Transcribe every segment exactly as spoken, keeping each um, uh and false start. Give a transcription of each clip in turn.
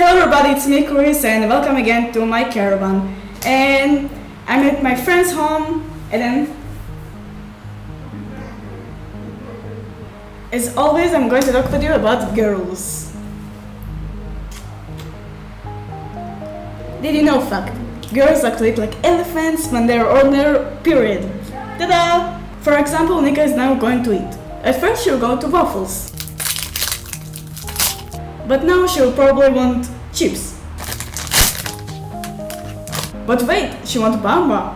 Hello everybody, it's me Chris and welcome again to my caravan. And I'm at my friend's home and then as always I'm going to talk with you about girls. Did you know fact? Girls like to eat like elephants when they're on their period. Ta-da! For example, Nika is now going to eat. At first she'll go to Waffles. But now she'll probably want chips. But wait, she wants Bamba.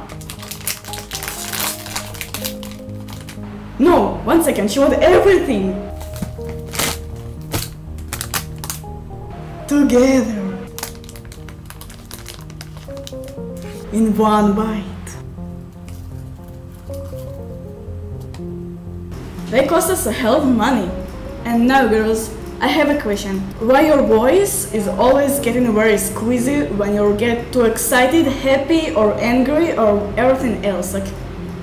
No, one second, she wants everything. Together. In one bite. They cost us a hell of money. And now girls, I have a question. Why your voice is always getting very squeezy when you get too excited, happy, or angry, or everything else? Like,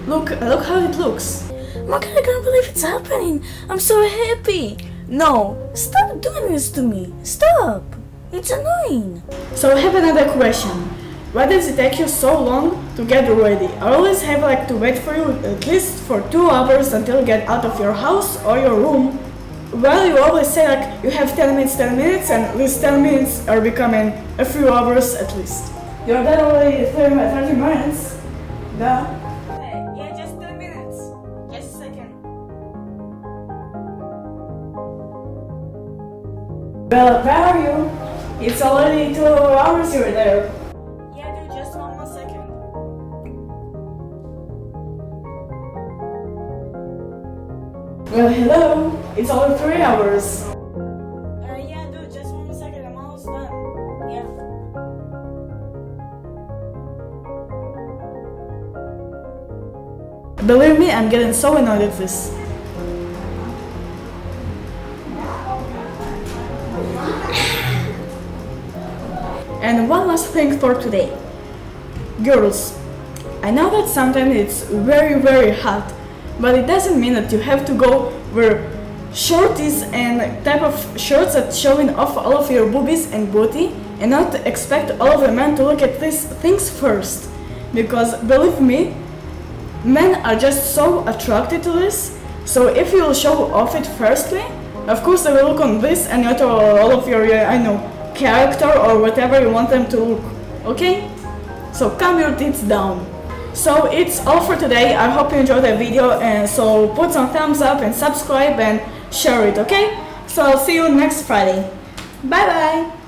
look, look how it looks. Maka, I can't believe it's happening. I'm so happy. No, stop doing this to me. Stop. It's annoying. So I have another question. Why does it take you so long to get ready? I always have like to wait for you at least for two hours until you get out of your house or your room. Well, you always say like you have ten minutes, ten minutes, and these ten minutes are becoming a few hours at least. You're there already thirty minutes. Duh. Yeah, just ten minutes. Just a second. Well, where are you? It's already two hours you're there. Yeah, dude, just one more second. Well, hello. It's only three hours. Uh, yeah, dude, just one second, I'm almost done. Yeah. Believe me, I'm getting so annoyed at this. And one last thing for today. Girls, I know that sometimes it's very, very hot, but it doesn't mean that you have to go where shorties and type of shirts that showing off all of your boobies and booty, and not expect all of the men to look at these things first, because believe me, men are just so attracted to this. So if you'll show off it firstly, of course they will look on this and not all of your I know character or whatever you want them to look. Okay, so calm your tits down. So it's all for today. I hope you enjoyed the video, and so put some thumbs up and subscribe and share it, okay? So I'll see you next Friday. Bye bye!